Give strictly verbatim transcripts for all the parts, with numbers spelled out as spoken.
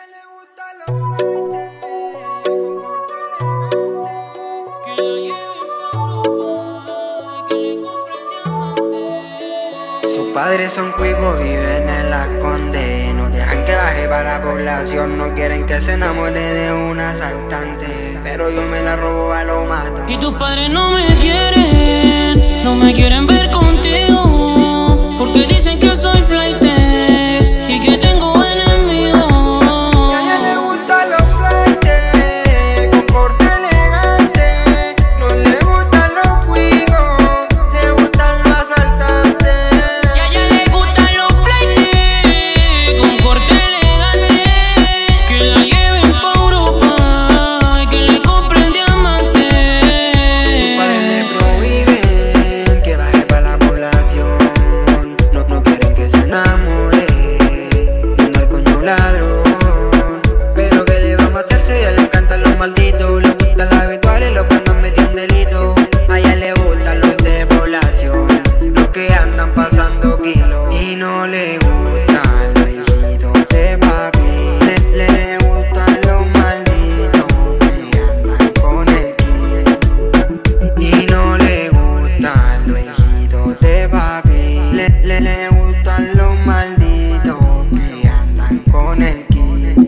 ella le gustan los flaites, con corte elegante. Que la lleven pa Europa, que le compren diamantes. Sus padres son cuicos, viven en la Conde. No dejan que baje para la población, no quieren que se enamore de un asaltante. Pero yo me la robo a lo mato. Y tus padres no me quieren, no me quieren ver contigo, porque dicen que soy flaite. No le gustan los hijitos de papi, le, le, le gustan los malditos que andan con el kid. Y no le gustan los hijitos de papi, le, le, le gustan los malditos que andan con el kid.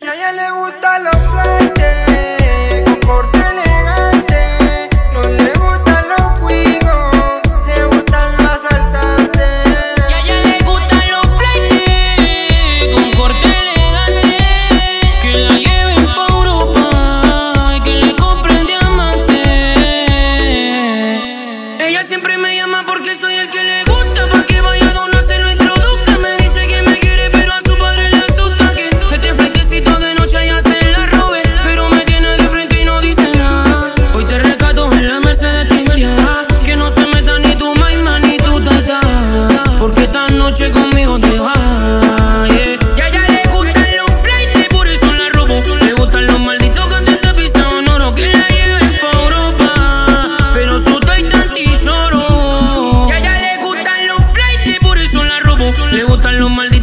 Y a ella le gustan los flaites, con corte elegante. No le gustan los cuicos, porque soy el que le gusta, porque vaya a donarse nuestro Duque. Me dice que me quiere, pero a su padre le asusta que este flaitecito de noche ya se la robe. Pero me tiene de frente y no dice nada. Hoy te rescato en la Mercedes tinteada, que no se meta ni tu maima ni tu tata, porque esta noche conmigo te vas. Le gustan los malditos.